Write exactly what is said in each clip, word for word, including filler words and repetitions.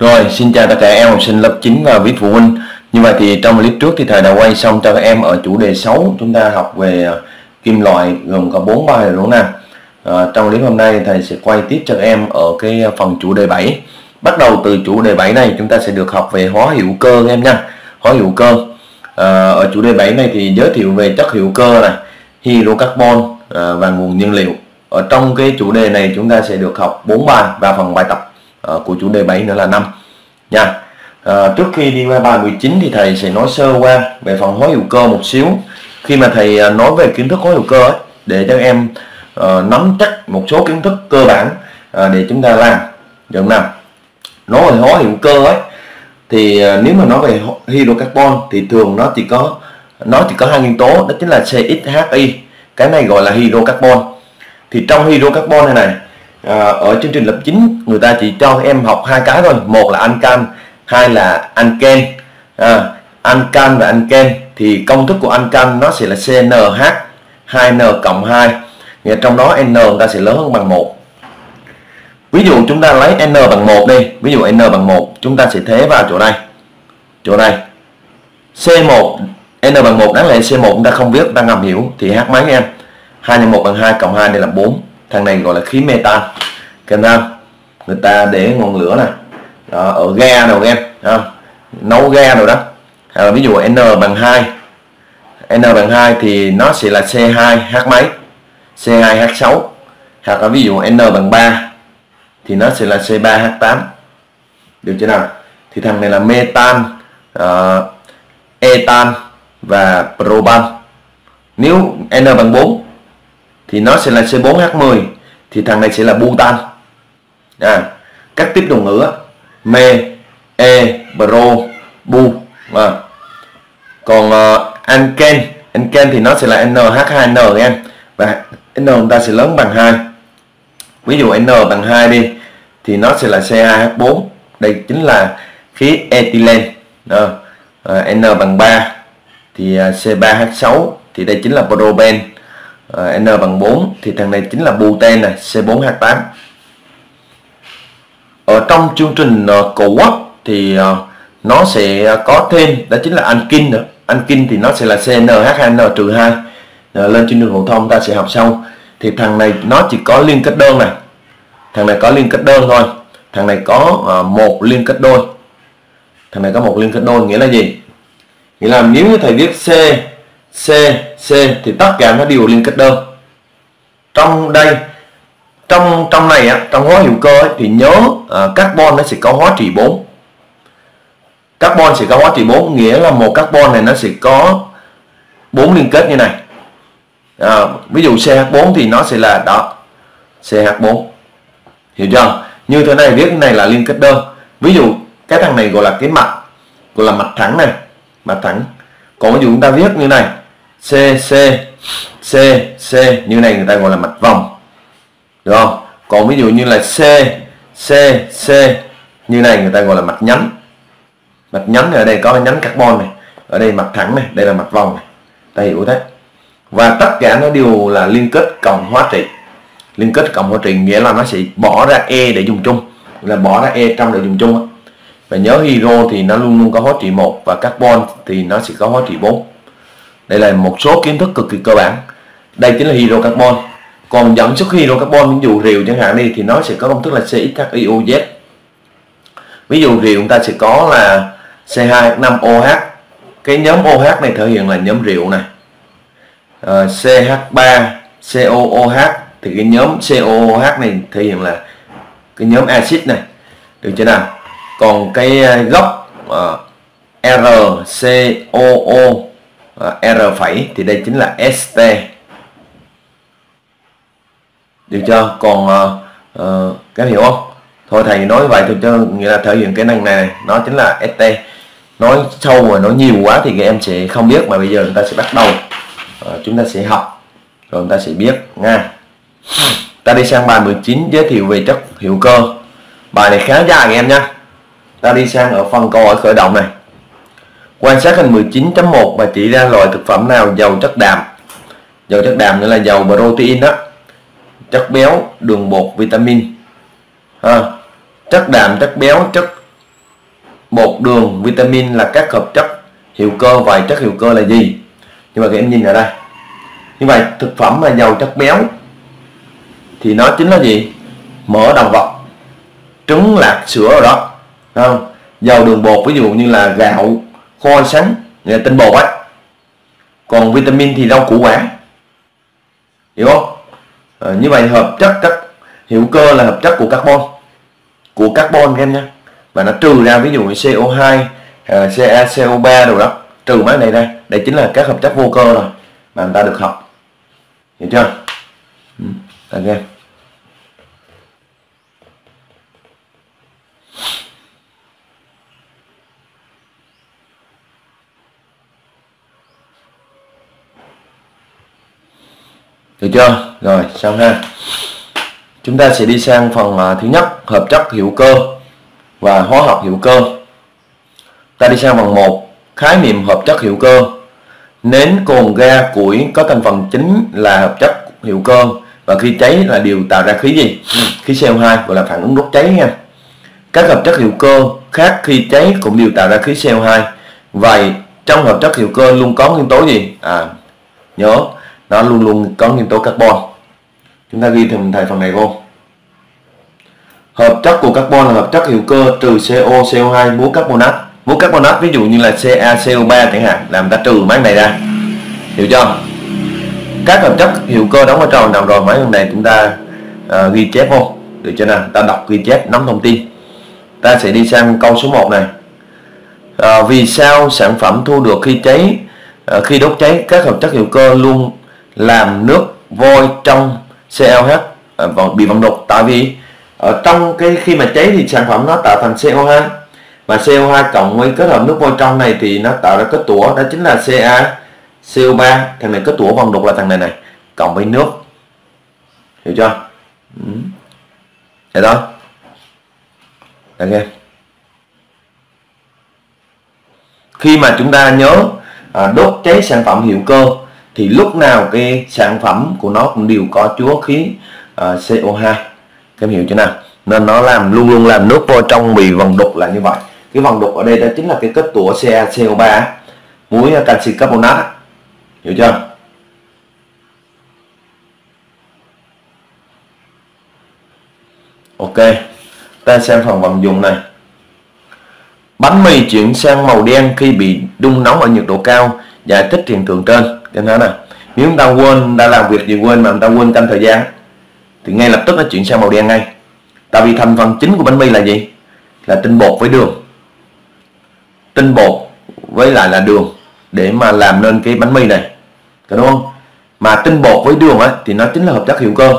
Rồi, xin chào tất cả em học sinh lớp chín và quý phụ huynh. Như vậy thì trong clip trước thì thầy đã quay xong cho các em ở chủ đề sáu, chúng ta học về kim loại gồm có bốn bài rồi đúng không nào? À, trong clip hôm nay thầy sẽ quay tiếp cho các em ở cái phần chủ đề bảy. Bắt đầu từ chủ đề bảy này chúng ta sẽ được học về hóa hữu cơ các em nha. Hóa hữu cơ. À, ở chủ đề bảy này thì giới thiệu về chất hữu cơ này, hydrocarbon à, và nguồn nhiên liệu. Ở trong cái chủ đề này chúng ta sẽ được học bốn bài và phần bài tập của chủ đề bảy nữa là năm nha. À, trước khi đi qua bài mười chín thì thầy sẽ nói sơ qua về phần hóa hữu cơ một xíu. Khi mà thầy nói về kiến thức hóa hữu cơ ấy, để cho em uh, nắm chắc một số kiến thức cơ bản uh, để chúng ta làm được nào. Nói về hóa hữu cơ ấy thì uh, nếu mà nói về hydrocarbon thì thường nó chỉ có nó chỉ có hai nguyên tố, đó chính là C X H I, cái này gọi là hydrocarbon. Thì trong hydrocarbon này này À, ở chương trình lớp chín người ta chỉ cho em học hai cái thôi, một là ankan, hai là anken. À, ankan và anken thì công thức của ankan nó sẽ là C N H hai N cộng hai, nghĩa trong đó N người ta sẽ lớn hơn bằng một. Ví dụ chúng ta lấy N bằng một đi, ví dụ N bằng một chúng ta sẽ thế vào chỗ này, chỗ này C một, N bằng một đáng lẽ C một chúng ta không biết, ta ngầm hiểu thì H mấy em, hai nhân một bằng hai cộng hai đây là bốn. Thằng này gọi là khí metan, kèm theo người ta để ngọn lửa này đó, ở ga nào em à, nấu ga rồi đó à, ví dụ n bằng hai n bằng hai thì nó sẽ là C hai H mấy, C hai H sáu, hoặc là ví dụ n bằng ba thì nó sẽ là C ba H tám, được chưa nào? Thì thằng này là metan, uh, etan và propan. Nếu n bằng bốn thì nó sẽ là C bốn H mười, thì thằng này sẽ là butan. À, các tiếp đồng ngữ me, e, pro, bu. À. Còn uh, anken, anken thì nó sẽ là N H hai N em, và N chúng ta sẽ lớn bằng hai. Ví dụ N bằng hai đi thì nó sẽ là C hai H bốn, đây chính là khí ethylene. À, à, N bằng ba thì C ba H sáu, thì đây chính là propen. N bằng bốn thì thằng này chính là buten này, C bốn H tám. Ở trong chương trình cổ quốc thì nó sẽ có thêm, đó chính là anken nữa. Anken thì nó sẽ là C N H hai N trừ hai, lên chương trình phổ thông ta sẽ học sau. Thì thằng này nó chỉ có liên kết đơn này, thằng này có liên kết đơn thôi, thằng này có một liên kết đôi, thằng này có một liên kết đôi, nghĩa là gì? Nghĩa là nếu như thầy viết C C, C thì tất cả nó đều liên kết đơn. Trong đây, trong trong này á, trong hóa hữu cơ ấy, thì nhớ à, carbon nó sẽ có hóa trị bốn. Carbon sẽ có hóa trị bốn, nghĩa là một carbon này nó sẽ có bốn liên kết như này. À, ví dụ C H bốn thì nó sẽ là đó, C H bốn. Hiểu chưa? Như thế này viết này là liên kết đơn. Ví dụ cái thằng này gọi là cái mặt, gọi là mặt thẳng này, mặt thẳng. Còn ví dụ chúng ta viết như này C, C, C, C, như này người ta gọi là mặt vòng, được không? Còn ví dụ như là C, C, C, như này người ta gọi là mặt nhánh. Mặt nhánh ở đây có nhánh carbon này, ở đây mặt thẳng này, đây là mặt vòng này, ta hiểu thế. Và tất cả nó đều là liên kết cộng hóa trị. Liên kết cộng hóa trị nghĩa là nó sẽ bỏ ra E để dùng chung, là bỏ ra E trong để dùng chung. Và nhớ hydro thì nó luôn luôn có hóa trị một, và carbon thì nó sẽ có hóa trị bốn. Đây là một số kiến thức cực kỳ cơ bản. Đây chính là hydrocarbon. Còn dẫn xuất hydrocarbon, ví dụ rượu chẳng hạn đi, thì nó sẽ có công thức là C X H I O Z. Ví dụ rượu chúng ta sẽ có là C hai H năm O H. Cái nhóm O H này thể hiện là nhóm rượu này. à, C H ba C O O H thì cái nhóm C O O H này thể hiện là cái nhóm axit này, được chưa nào? Còn cái gốc uh, R C O O uh, R phẩy thì đây chính là S T, được chưa? Còn uh, uh, các hiểu không? Thôi thầy nói vậy thôi cho nghĩa là thể hiện cái năng này, này nó chính là S T. Nói sâu và nói nhiều quá thì các em sẽ không biết, mà bây giờ chúng ta sẽ bắt đầu, uh, chúng ta sẽ học rồi chúng ta sẽ biết nha. Ta đi sang bài mười chín, giới thiệu về chất hữu cơ. Bài này khá dài em nha. Ta đi sang ở phần câu hỏi khởi động này. Quan sát hình mười chín chấm một và chỉ ra loại thực phẩm nào giàu chất đạm. Giàu chất đạm nghĩa là giàu protein đó, chất béo, đường bột, vitamin. À, chất đạm, chất béo, chất bột đường, vitamin là các hợp chất hữu cơ. Vậy chất hữu cơ là gì? Nhưng mà các em nhìn ở đây, như vậy thực phẩm mà giàu chất béo thì nó chính là gì? Mỡ động vật, trứng, lạc, sữa rồi đó, đúng không? Giàu đường bột ví dụ như là gạo, kho sắn, tinh bột ấy. Còn vitamin thì rau củ quả, hiểu không? À, như vậy hợp chất các hữu cơ là hợp chất của carbon, của carbon các em nhé, mà nó trừ ra ví dụ như xê o hai, à, xê a xê o ba rồi đó, trừ mấy này ra, đây chính là các hợp chất vô cơ rồi mà người ta được học, hiểu chưa? Ừ, ta nghe. Được chưa? Rồi xong ha. Chúng ta sẽ đi sang phần uh, thứ nhất, hợp chất hữu cơ và hóa học hữu cơ. Ta đi sang phần một, khái niệm hợp chất hữu cơ. Nến, cồn, ga, củi có thành phần chính là hợp chất hữu cơ và khi cháy là điều tạo ra khí gì? Khí xê o hai, gọi là phản ứng đốt cháy nha. Các hợp chất hữu cơ khác khi cháy cũng đều tạo ra khí xê o hai. Vậy trong hợp chất hữu cơ luôn có nguyên tố gì? À, nhớ nó luôn luôn có nguyên tố carbon. Chúng ta ghi thầm thầy phần này vô. Hợp chất của carbon là hợp chất hữu cơ trừ xê o, xê o hai, muối carbonat. Muối carbonat ví dụ như là xê a xê o ba chẳng hạn, làm ta trừ mấy này ra, hiểu chưa? Các hợp chất hữu cơ đóng vai trò nào rồi mấy lần này chúng ta uh, ghi chép vô, được chưa nào? Ta đọc ghi chép nắm thông tin. Ta sẽ đi sang câu số một này. Uh, vì sao sản phẩm thu được khi cháy, uh, khi đốt cháy các hợp chất hữu cơ luôn làm nước vôi trong xê o hát uh, bị vặn đục? Tại vì ở trong cái khi mà cháy thì sản phẩm nó tạo thành xê o hai, mà xê o hai cộng với kết hợp nước vôi trong này thì nó tạo ra kết tủa, đó chính là xê a xê o ba. Thằng này kết tủa vặn đục là thằng này này cộng với nước, hiểu chưa? Ừ. Vậy thôi, được nghe. Khi mà chúng ta nhớ uh, đốt cháy sản phẩm hữu cơ thì lúc nào cái sản phẩm của nó cũng đều có chứa khí uh, xê o hai, các em hiểu chưa nào? Nên nó làm luôn luôn làm nước vô trong bị vần đục là như vậy. Cái vần đục ở đây đó chính là cái kết tủa xê a xê o ba, muối canxi carbonat, hiểu chưa? Ok, ta xem phần vận dụng này. Bánh mì chuyển sang màu đen khi bị đun nóng ở nhiệt độ cao, giải thích hiện tượng trên. Cho nên là nếu chúng ta quên, đã làm việc gì quên mà chúng ta quên canh thời gian thì ngay lập tức nó chuyển sang màu đen ngay. Tại vì thành phần chính của bánh mì là gì? Là tinh bột với đường, tinh bột với lại là đường để mà làm nên cái bánh mì này, đúng không? Mà tinh bột với đường ấy, thì nó chính là hợp chất hữu cơ.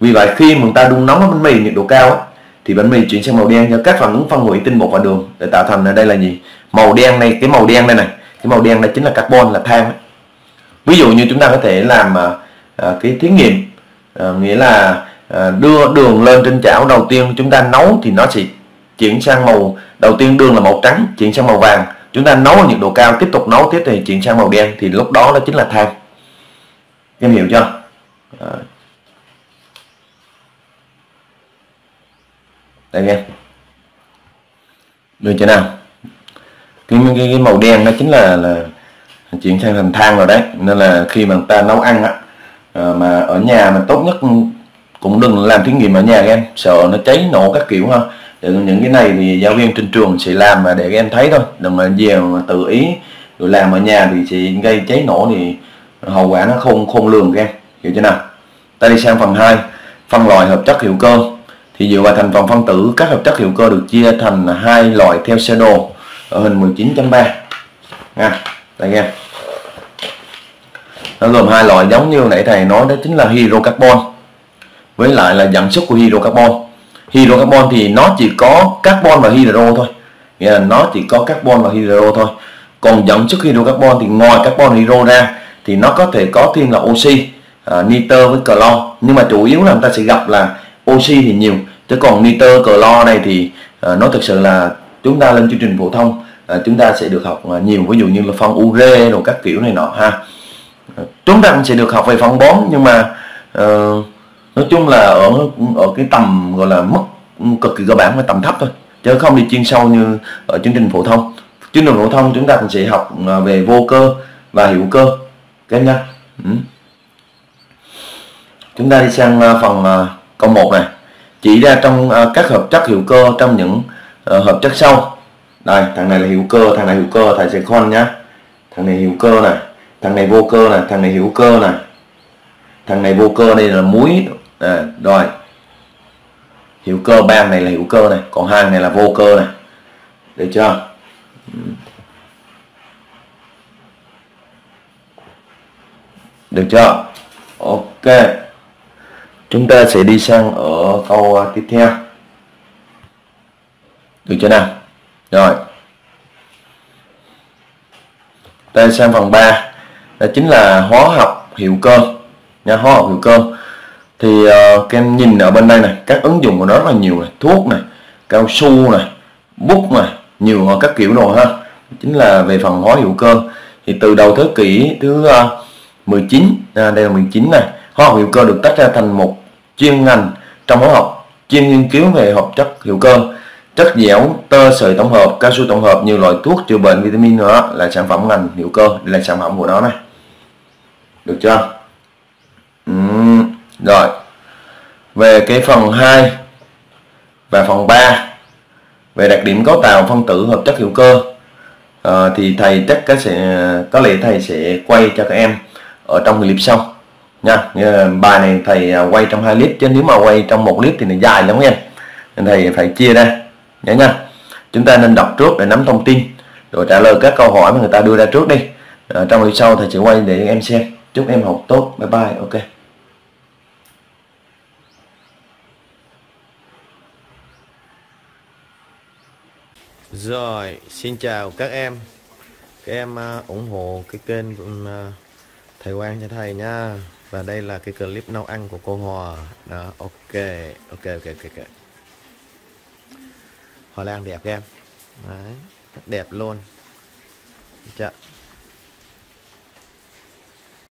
Vì vậy khi mà người ta đun nóng bánh mì nhiệt độ cao ấy, thì bánh mì chuyển sang màu đen do các phản ứng phân hủy tinh bột và đường để tạo thành. Ở đây là gì? Màu đen này, cái màu đen đây này, cái màu đen này chính là carbon, là than ấy. Ví dụ như chúng ta có thể làm à, cái thí nghiệm, à, nghĩa là à, đưa đường lên trên chảo, đầu tiên chúng ta nấu thì nó sẽ chuyển sang màu, đầu tiên đường là màu trắng chuyển sang màu vàng, chúng ta nấu ở nhiệt độ cao tiếp tục nấu tiếp thì chuyển sang màu đen, thì lúc đó nó chính là than, em hiểu chưa? À. Đây nghe, được chưa nào? Cái, cái, cái màu đen nó chính là, là chuyển sang thành than rồi đấy. Nên là khi mà người ta nấu ăn á, à, mà ở nhà mà tốt nhất cũng đừng làm thí nghiệm ở nhà các em, sợ nó cháy nổ các kiểu ha. Để những cái này thì giáo viên trên trường sẽ làm mà để các em thấy thôi, đừng mà về mà tự ý rồi làm ở nhà thì sẽ gây cháy nổ thì hậu quả nó không không lường các em, hiểu chưa nào? Ta đi sang phần hai, phân loại hợp chất hữu cơ. Thì dựa vào thành phần phân tử, các hợp chất hữu cơ được chia thành hai loại theo sơ đồ ở hình mười chín chấm ba nha. Đây nghe, nó gồm hai loại giống như nãy thầy nói, đó chính là hydrocarbon với lại là dẫn xuất của hydrocarbon. Hydrocarbon thì nó chỉ có carbon và hydro thôi, nghĩa là nó chỉ có carbon và hydro thôi. Còn dẫn xuất hydrocarbon thì ngoài carbon và hydro ra thì nó có thể có thêm là oxy, à, nitơ với clo. Nhưng mà chủ yếu là chúng ta sẽ gặp là oxy thì nhiều, chứ còn nitơ, clo này thì à, nó thực sự là chúng ta lên chương trình phổ thông à, chúng ta sẽ được học nhiều, ví dụ như là phân ure rồi các kiểu này nọ ha. Chúng ta cũng sẽ được học về phân bón, nhưng mà à, nói chung là ở ở cái tầm gọi là mức cực kỳ cơ bản và tầm thấp thôi, chứ không đi chuyên sâu như ở chương trình phổ thông. Chương trình phổ thông chúng ta cũng sẽ học về vô cơ và hữu cơ các em nha. Ừ. Chúng ta đi sang phần câu một này, chỉ ra trong các hợp chất hữu cơ trong những hợp chất sau. Đây, thằng này là hữu cơ, thằng này hữu cơ, thầy sẽ khoan nhá. Thằng này hữu cơ này, thằng này vô cơ này, thằng này hữu cơ này, thằng này vô cơ, đây là muối à, rồi hữu cơ, ba này là hữu cơ này, còn hai này là vô cơ này, được chưa? Được chưa? Ok, chúng ta sẽ đi sang ở câu tiếp theo, được chưa nào? Rồi, ta sang phần ba, đó chính là hóa học hữu cơ nha. Hóa học hữu cơ thì uh, các em nhìn ở bên đây này, các ứng dụng của nó rất là nhiều này, thuốc này, cao su này, bút này, nhiều các kiểu đồ ha. Chính là về phần hóa hữu cơ thì từ đầu thế kỷ thứ uh, mười chín, à, đây là mười chín này, hóa học hữu cơ được tách ra thành một chuyên ngành trong hóa học chuyên nghiên cứu về hợp chất hữu cơ, chất dẻo, tơ sợi tổng hợp, cao su tổng hợp, nhiều loại thuốc chữa bệnh, vitamin nữa là sản phẩm ngành hữu cơ. Đây là sản phẩm của nó này, được chưa? Uhm, rồi về cái phần hai và phần ba về đặc điểm cấu tạo phân tử hợp chất hữu cơ, à, thì thầy chắc cái sẽ có lẽ thầy sẽ quay cho các em ở trong clip sau nha. Bài này thầy quay trong hai clip, chứ nếu mà quay trong một clip thì nó dài lắm em, nên thầy phải chia ra nhớ nha. Chúng ta nên đọc trước để nắm thông tin rồi trả lời các câu hỏi mà người ta đưa ra trước đi. À, trong clip sau thầy sẽ quay để em xem. Chúc em học tốt, bye bye, ok. Rồi, xin chào các em. Các em uh, ủng hộ cái kênh uh, Thầy Quang cho thầy nha. Và đây là cái clip nấu ăn của cô Hòa. Đó, ok, ok, ok, ok. Hòa lan đẹp các em. Đấy, đẹp luôn. Chà.